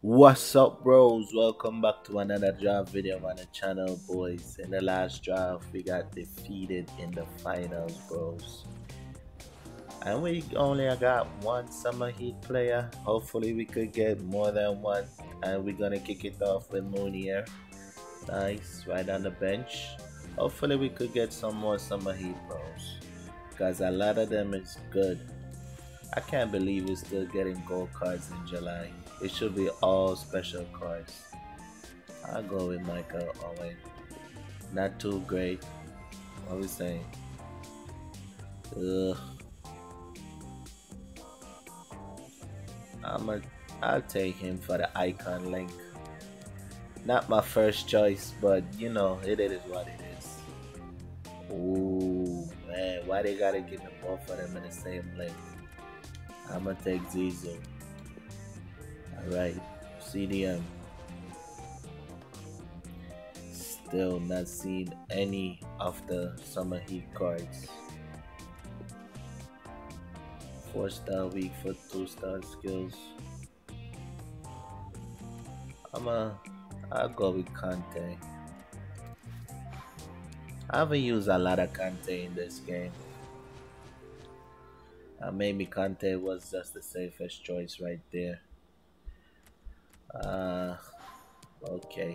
What's up, bros? Welcome back to another draft video on the channel, boys. In the last draft, we got defeated in the finals, bros, and we only got one summer heat player. Hopefully we could get more than one, and we're gonna kick it off with Mooner. Nice, right on the bench. Hopefully we could get some more summer heat, bros, because a lot of them is good. I can't believe we're still getting gold cards in July. It should be all special cards. I'll go with Michael Owen. Not too great. What are we saying? Ugh. I'll take him for the icon link. Not my first choice, but you know, it is what it is. Ooh, man, why they gotta give the ball for them in the same link? I'm gonna take Zizou. Alright, CDM. Still not seen any of the summer heat cards. 4-star weak for 2-star skills. I'll go with Kante. I haven't used a lot of Kante in this game. Maybe Conte was just the safest choice right there. Okay.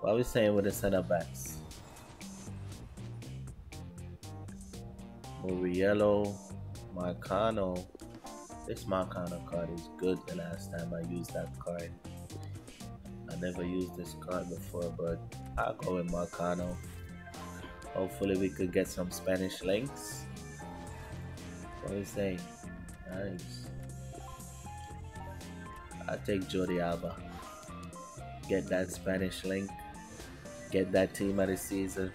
What are we saying with the center backs? Muriello, Marcano. This Marcano card is good. The last time I used that card, I never used this card before, but I'll go with Marcano. Hopefully we could get some Spanish links. What is that? Nice. I take Jordi Alba. Get that Spanish link. Get that team of the season.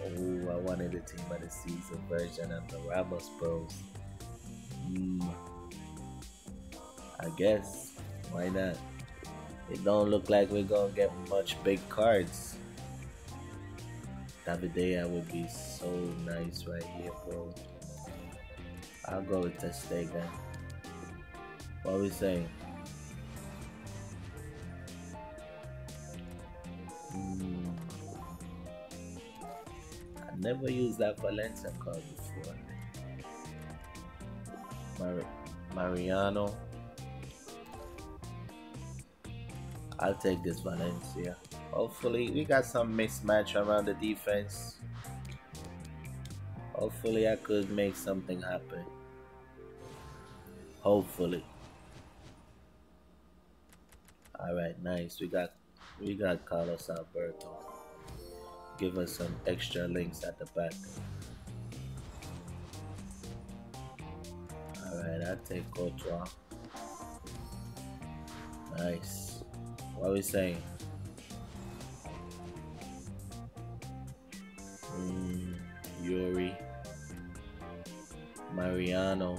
Oh, I wanted the team of the season version of the Ramos bros. I guess. Why not? It don't look like we're gonna get much big cards. Davidea would be so nice right here, bro. I'll go with Testega. What are we saying? I never used that Valencia card before. Mariano. I'll take this Valencia. Hopefully we got some mismatch around the defense. Hopefully I could make something happen. Hopefully. Alright, nice. We got Carlos Alberto. Give us some extra links at the back. Alright, I'll take Couto. Nice. What are we saying? Yuri, Mariano.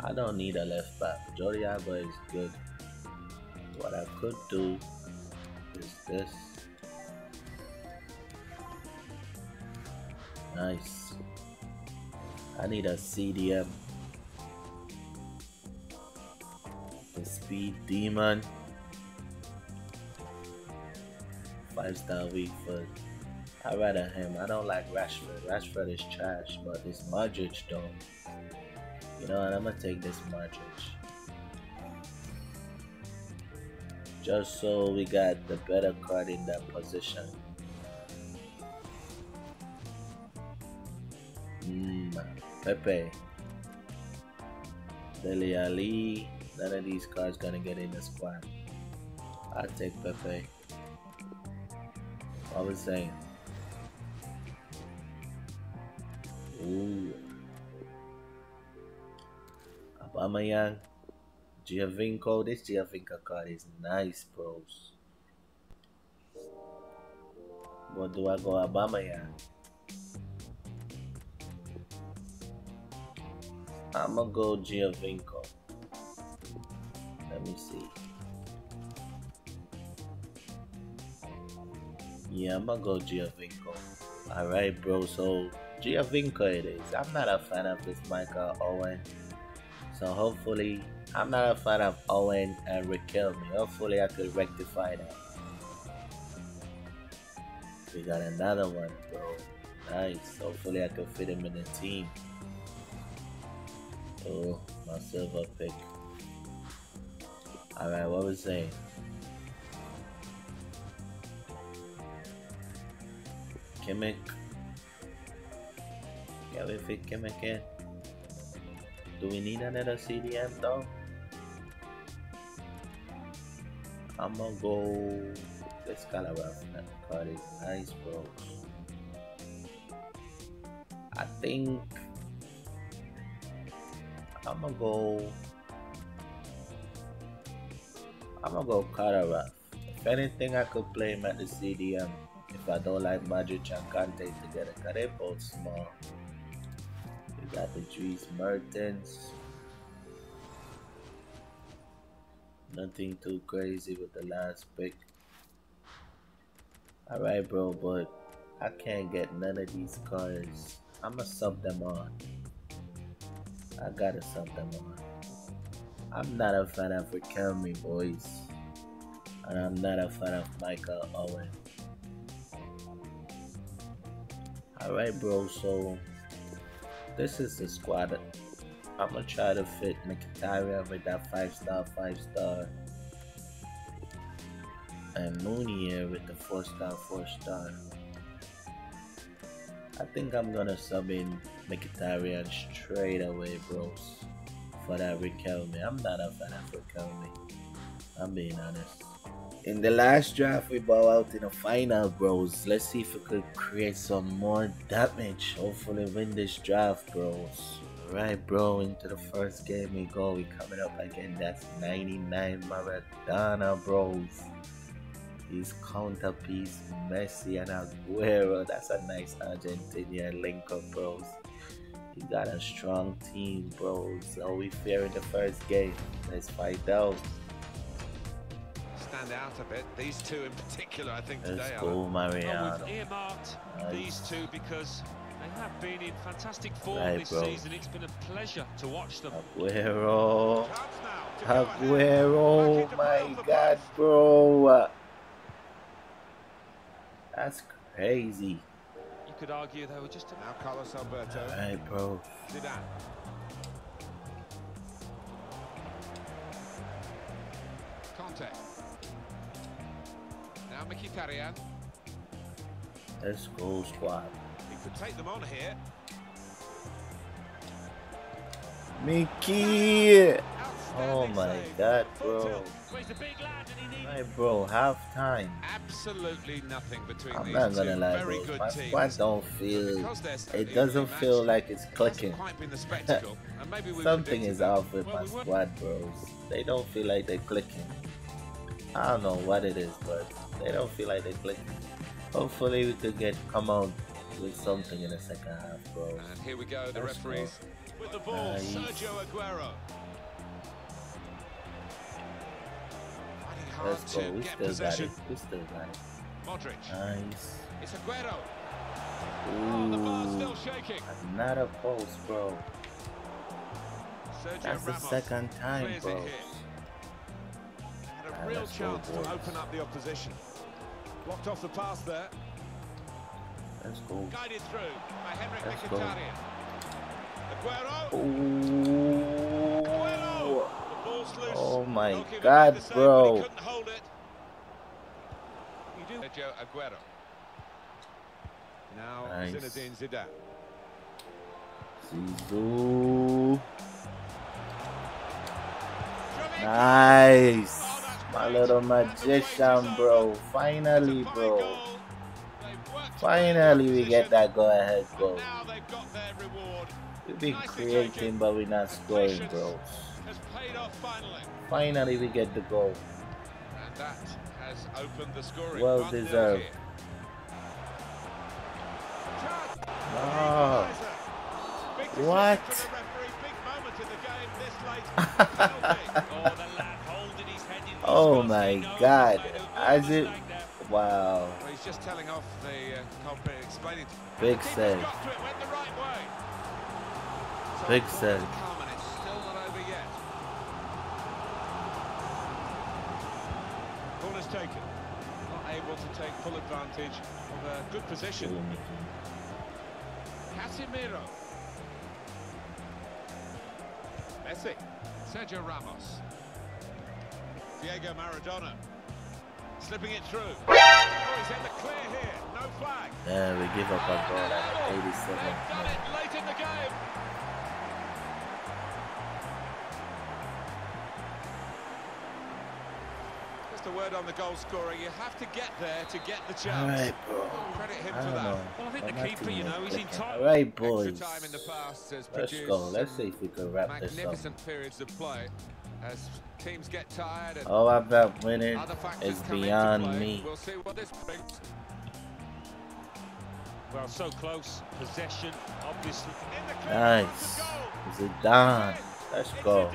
I don't need a left back. Jordi Alba is good. What I could do is this. Nice. I need a CDM. The speed demon. 5-star weak foot. I'd rather him. I don't like Rashford. Rashford is trash, but this Modric though. You know what? I'm gonna take this Modric. Just so we got the better card in that position. Pepe. Deli Ali. None of these cards gonna get in the squad. I'll take Pepe. What was saying? Ooh. Aubameyang, Giovinco. This Giovinco card is nice, bros. What do I go? Aubameyang. I'ma go Giovinco. Let me see. Yeah, I'ma go Giovinco. Alright, bro, so Giovinco it is. I'm not a fan of this Michael Owen, so hopefully I'm not a fan of Owen and Riquelme. Hopefully I could rectify that. We got another one, bro. Nice. Hopefully I could fit him in the team. Oh, my silver pick. Alright, what was saying? Kimmich. Can we fit Kimmich in? Do we need another CDM though? I'm gonna go this Calabar. That card is nice, bro. I think I'm gonna go Calabar. If anything, I could play him at the CDM if I don't like Modric and Kante together, cause they're both small. Got the Dries Mertens. Nothing too crazy with the last pick. Alright, bro, but I can't get none of these cards. I'ma sub them on. I gotta sub them on. I'm not a fan of Riquelme, boys. And I'm not a fan of Michael Owen. Alright, bro, so this is the squad. I'm gonna try to fit Mkhitaryan with that five-star, and Mooner with the four-star. I think I'm gonna sub in Mkhitaryan straight away, bros, for that Riquelme. I'm not a fan of Riquelme. I'm being honest. In the last draft, we bow out in the final, bros. Let's see if we could create some more damage. Hopefully win this draft, bros. Alright, bro, into the first game we go. We coming up again. That's 99 Maradona, bros. His counterpiece, Messi and Aguero. That's a nice Argentinian link-up, bros. You got a strong team, bros. Are we fair in the first game? Let's find out. Out a bit, these two in particular, I think. Let's today go, Mariano. We've earmarked these two because they have been in fantastic form this season. It's been a pleasure to watch them. Aguero, my God, bro, that's crazy. You could argue they were just now Carlos Alberto. All right, bro. Zidane. Conte. Mkhitaryan. Let's go, squad. He could take them on here. Mickey! Oh my God, bro. Hey, bro, half time. Absolutely nothing between these two. I'm not gonna lie, bro. My squad don't feel. It doesn't feel like it's clicking. Something is off with my squad, bros. They don't feel like they're clicking. I don't know what it is, but they don't feel like they play. Hopefully we could come out with something in the second half, bro. And here we go, the referees. With the ball, nice. Sergio Aguero. Let's go, we still got it. We still got it. Modric. Nice. It's Aguero. Ooh, the bar's still shaking. Not a post, bro. Sergio That's Ramos. The second time, bro. Real chance to open up the opposition. Blocked off the pass there. Let's go. Guided through by Henrik Mkhitaryan. Aguero. Ooh. Aguero. The ball's loose. Oh my God, bro. He couldn't hold it. You do. Sergio Aguero. Now Zinedine Zidane. Zizou. Nice. My little magician, bro. Finally, bro. Finally, we get that go-ahead goal. We've been creating, but we're not scoring, bro. Finally, we get the goal. Well deserved. Oh. What? Oh my God! As it, wow. Well, he's just telling off the explaining. Big save. Big save. was taken. Not able to take full advantage of a good position. Casemiro. Messi. Sergio Ramos. Diego Maradona. Slipping it through. Oh, he's in the clear here. No flag. Yeah, we give up a goal at 87. They've done it late in the game. Just a word on the goal scorer. You have to get there to get the chance. Right, bro. Credit him for that. Well, I think the keeper, you know, he's in top. All right, boys. Extra time in the past has produced let's see if we can wrap this up. Magnificent periods of play. As teams get tired and all about winning is beyond me. We'll see what this brings. Well, so close. Possession, obviously. Nice. Zidane. Let's go.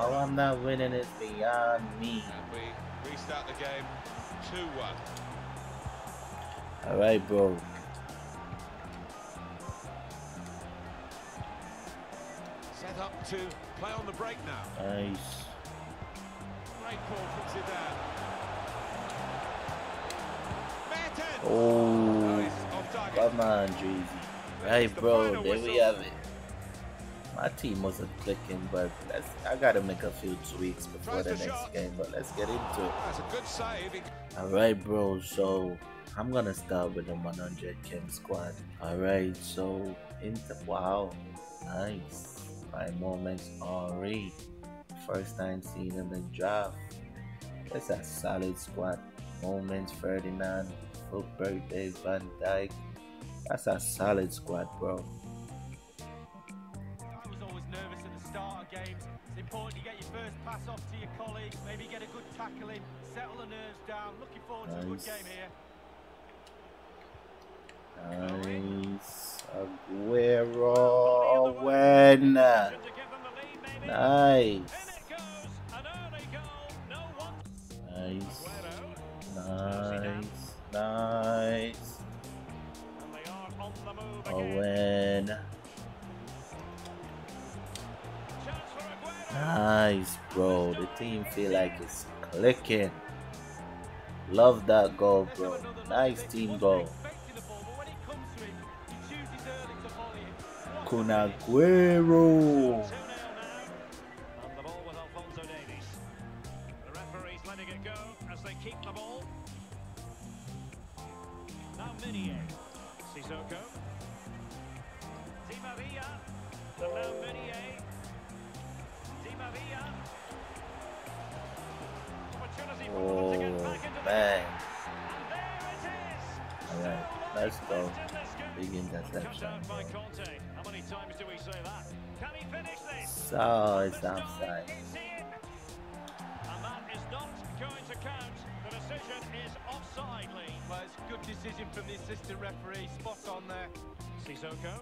Oh, I'm not winning is beyond me. And we restart the game 2-1. All right, bro. Set up to play on the break now. Nice. Great ball from Zidane. Oh, come on, Jeezy. Hey, bro, there we have it. My team wasn't clicking, but I gotta make a few tweaks before the next game. But let's get into it. That's a good save. All right, bro. So I'm gonna start with the 100K squad. All right. So wow, nice. My moments already. First time seeing him in draft. It's a solid squad. Moments, Ferdinand, Footbird, Dave Van Dyke. That's a solid squad, bro. I was always nervous at the start of games. It's important to get your first pass off to your colleague. Maybe get a good tackle in, settle the nerves down. Looking forward to a good game here. Nice. Aguero win. Nice. Nice. Nice. Nice. Owen. Nice, bro. The team feel like it's clicking. Love that goal, bro. Nice team goal. Aguero. On the ball with Alfonso Davis. The referee's letting it go as they keep the ball. Now Minier. Sissoko. Di Maria. Now Minier. Di Maria. Opportunity for them to get back into the game. And there it is. All right, let's go. Big interception. How many times do we say that? Can he finish this? So it's offside. And that is not going to count. The decision is offside, Lee. Well, it's a good decision from the assistant referee. Spot on there. Sissoko.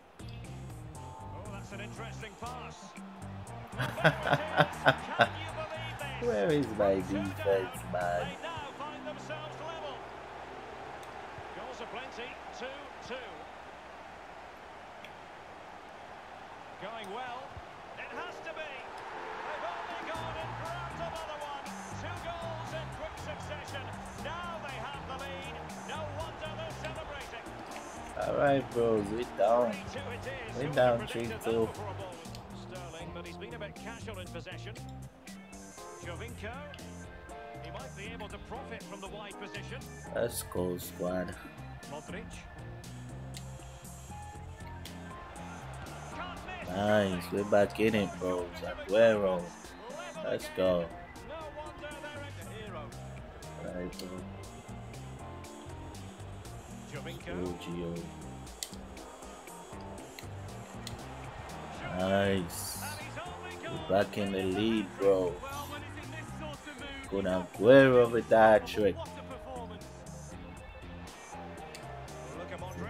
Oh, that's an interesting pass. Where is my defense, man? They now find themselves level. Goals are plenty. 2-2. Going well. It has to be. They've only gone and grabbed another one. 2 goals in quick succession. Now they have the lead. No wonder they're celebrating. All right, bros. We're down. We're down 3-2. Sterling, but he's been a bit casual in possession. Giovinco. He might be able to profit from the wide position. Let's go, squad. Modric. Nice, we're back in it, bro. Aguero. Let's go. Right, bro. Gio. Nice. We're back in the lead, bro. Good Aguero with that trick.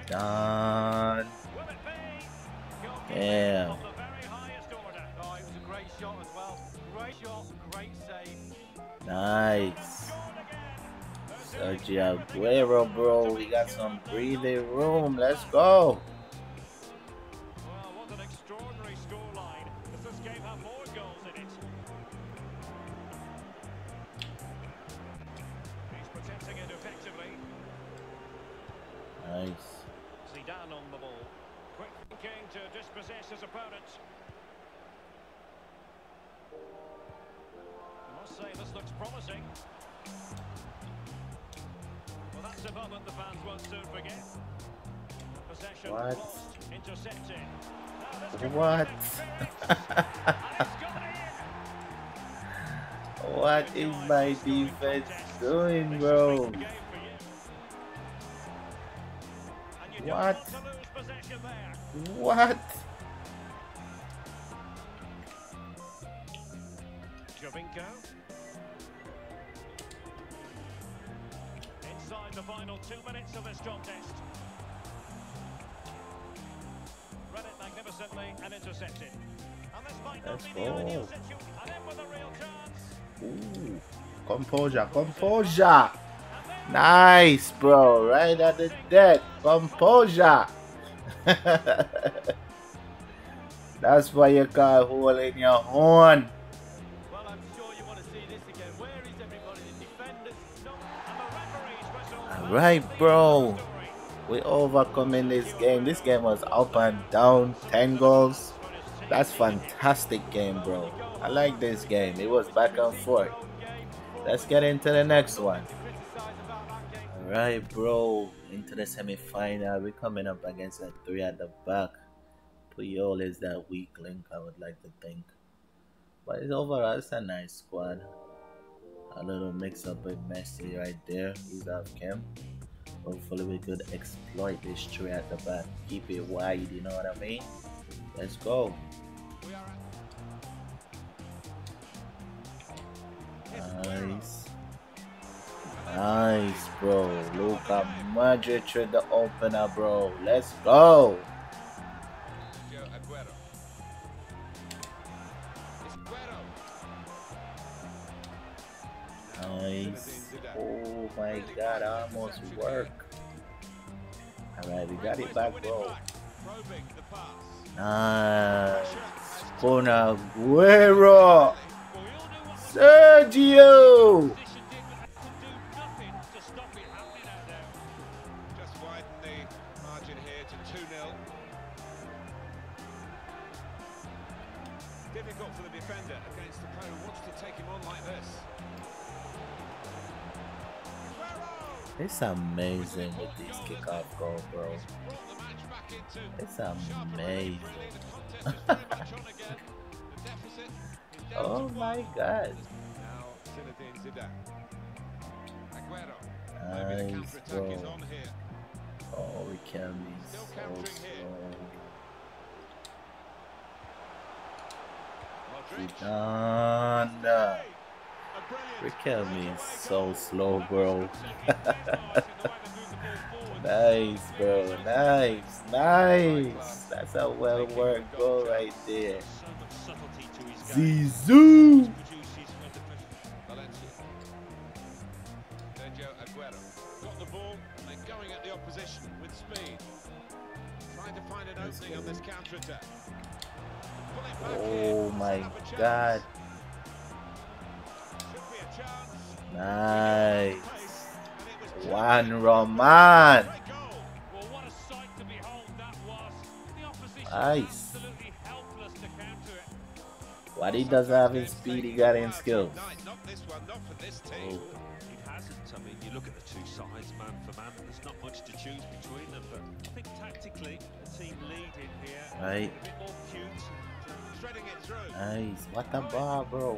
Done. Yeah. Oh, it was a great shot as well. Great shot, great save. Nice. Sergio Aguero, bro. We got some breathing room. Let's go. Well, what an extraordinary scoreline. Does this game have more goals in it? to dispossess his opponents. I must say this looks promising. Well, that's a moment the fans won't soon forget. Possession lost, intercepted. What? What is my defense doing, bro? What? What? Giovinco. Inside the final 2 minutes of this contest. Read it magnificently and intercepted. And this might not be the ideal situation. And in with a real chance. Ooh. Composure, composure. Nice, bro. Right at the death. Composure. That's why you got a hole in your horn. Well, I'm sure you want to see this again. Where is everybody? The defenders, no, and the referees. All right, bro. We're overcoming this game. This game was up and down. 10 goals. That's fantastic game, bro. I like this game. It was back and forth. Let's get into the next one. Alright, bro. Into the semi-final. We're coming up against a three at the back. Puyol is that weak link, I would like to think. But it's overall, it's a nice squad. A little mix-up with Messi right there. He's off cam. Hopefully we could exploit this three at the back. Keep it wide, you know what I mean? Let's go. Nice. Nice, bro. Look at Modric with the opener, bro. Let's go. Aguero. Nice. Oh my god, I almost worked. Alright, we got it back, bro. Nice. Con Aguero. Sergio. Just widen the margin here to 2-0. Difficult for the defender against the player who wants to take him on like this. It's amazing with this kickoff goal, bro. It's amazing. Oh my god. Nice, bro. Oh, we can be so slow. Zidane. Riquelme is so slow, bro. Nice, bro. Nice, nice. That's a well worked goal right there. Zizou. Sergio Aguero got the ball and they're going at the opposition with speed. Trying to find an opening on this counter attack. Oh my god. Nice. Juan Roman. Nice. What he doesn't have in speed, he got in skill. Oh. I mean, you look at the two sides, man for man, there's not much to choose between them, but I think tactically, the team lead in here. Right. A bit more cute. Threading it through. Nice. What a bar, bro.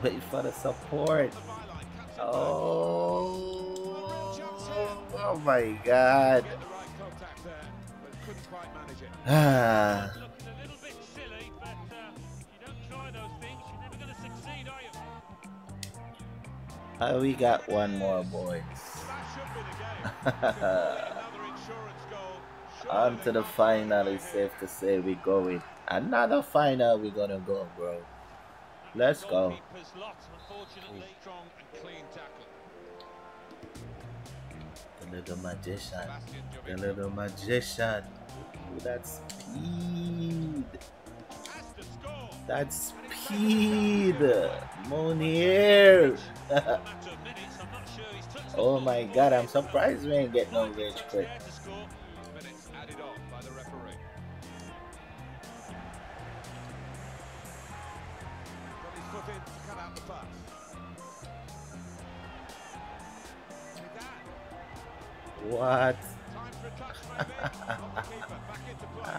Wait for the support. Oh, oh my god. Ah. Oh, we got one more, boys. On to the final, it's safe to say we go with another final. We're gonna go, bro. Let's go. The little magician. The little magician. Ooh, that speed. That speed. Mooner. Oh my god, I'm surprised we ain't getting no rage quick. out the pass. What? Time for a touch by Ben. On the keeper, back into play.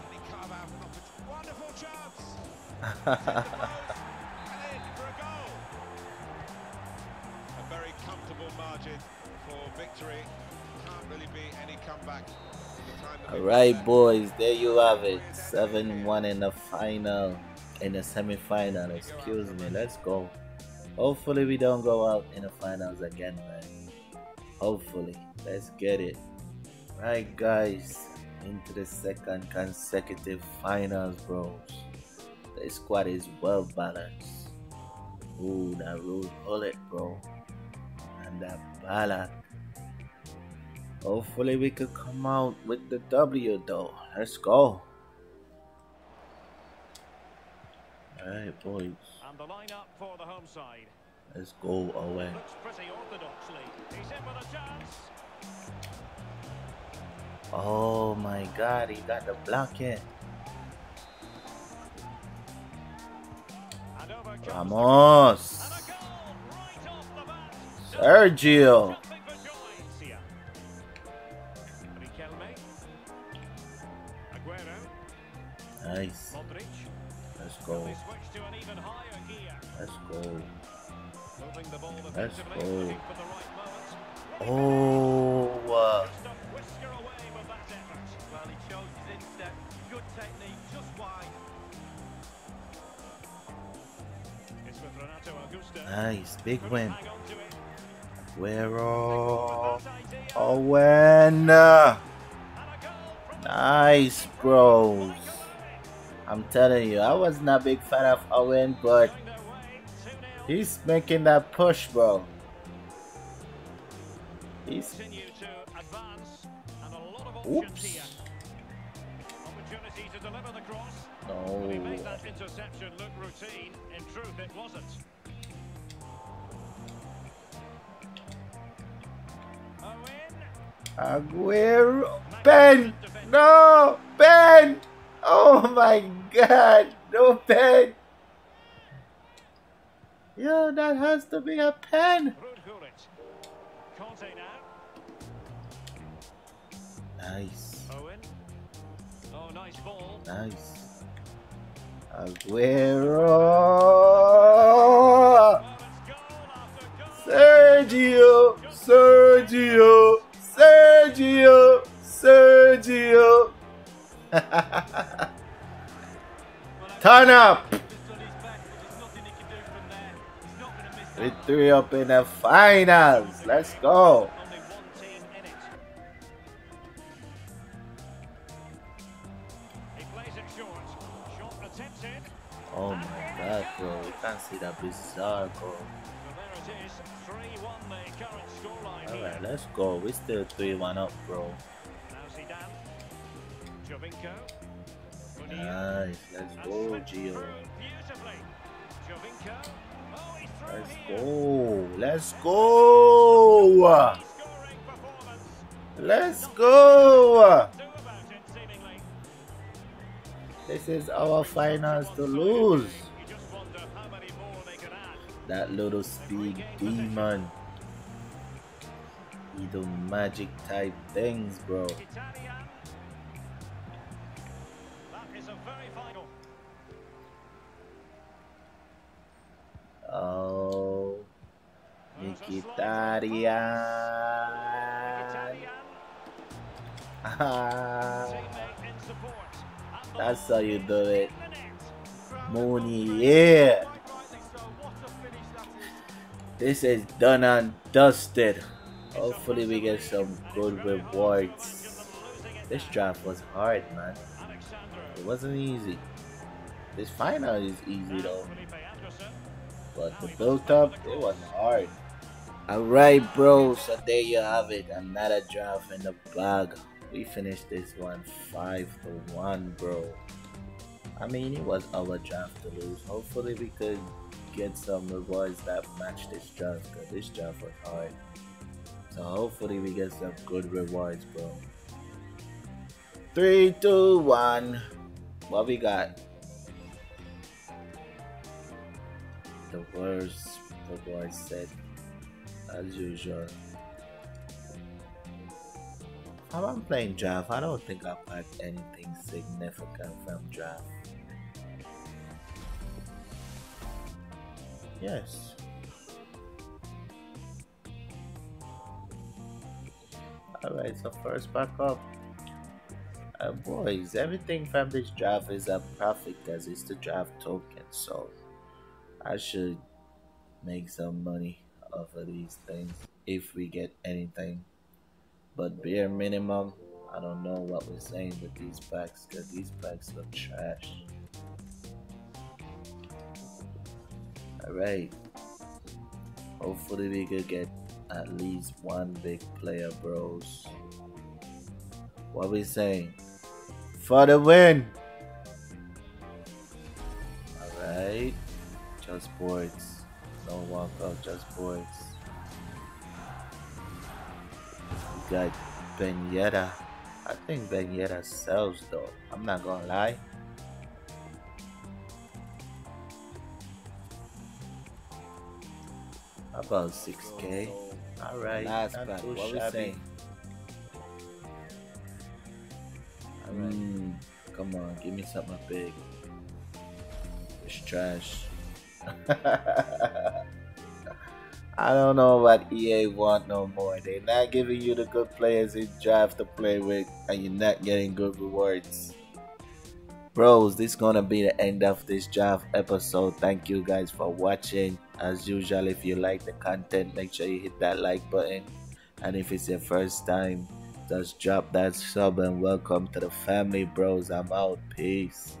And he carved out an opportunity. Wonderful chance. And in for a goal. A very comfortable margin for victory. Can't really be any comeback. Alright boys, there you have it. 7-1 in the final, in the semi-final, excuse me. Let's go. Hopefully we don't go out in the finals again, man. Hopefully. Let's get it. Right guys, into the second consecutive finals, bros. The squad is well balanced. Ooh, that road bullet, bro. And that ballad. Hopefully we could come out with the W though. Let's go. Alright boys. And the lineup for the home side. Let's go away. Looks pretty orthodoxly. He's in with a chance. Oh my god, he got the block in. Ramos. And a goal right off the bat. Sergio. Riquelme. Aguero. Nice. Modric. Let's go. Let's go. Let's go. Oh, nice, big win. Aguero. Owen. Nice, bros. I'm telling you, I was not a big fan of Owen, but he's making that push, bro. He's continue to advance and a lot of options here. Opportunity to deliver the cross. No. He made that interception look routine. In truth, it wasn't. Owen. Aguero. Ben. No. Ben. Oh my god. No, Ben. Yo, that has to be a pen. Conte now. Nice. Owen. Oh, nice ball. Nice. Aguero. Sergio. Sergio. Sergio. Sergio. Turn up. With 3 up in the finals. Let's go. Oh my god, bro. We can't see that bizarre goal. Alright, let's go. We're still 3-1 up, bro. Nice. Let's go, Gio. Let's go. Let's go. Let's go. This is our finals to lose. That little speed demon. He do magic type things, bro. Oh, Mkhitaryan. That's how you do it. Mooner, yeah. This is done and dusted. Hopefully we get some good rewards. This draft was hard, man. It wasn't easy. This final is easy though. But the build up, it was hard. Alright bro, so there you have it. Another draft in the bag. We finished this one 5-1, bro. I mean, it was our draft to lose. Hopefully we could get some rewards that match this draft, because this draft was hard. So hopefully we get some good rewards, bro. 3, 2, 1. What we got? the worst football set as usual. I'm playing draft. I don't think I've had anything significant from draft. Yes. Alright, so first pack up. Boys, everything from this draft is a profit because it's the draft token, so I should make some money off of these things if we get anything. But bare minimum, I don't know what we're saying with these packs because these packs look trash. Alright, hopefully we could get at least one big player, bros. What we saying? For the win! Alright, just boards. Don't walk up, just boards. We got Ben Yetta. I think Ben Yetta sells though, I'm not gonna lie. About 6K. Alright, last pack. What we saying? Alright, come on, give me something big. It's trash. I don't know what EA want no more. They're not giving you the good players in draft to play with, and you're not getting good rewards. Bros, this is gonna be the end of this draft episode. Thank you guys for watching. As usual, if you like the content, make sure you hit that like button. And if it's your first time, just drop that sub and welcome to the family, bros. I'm out. Peace.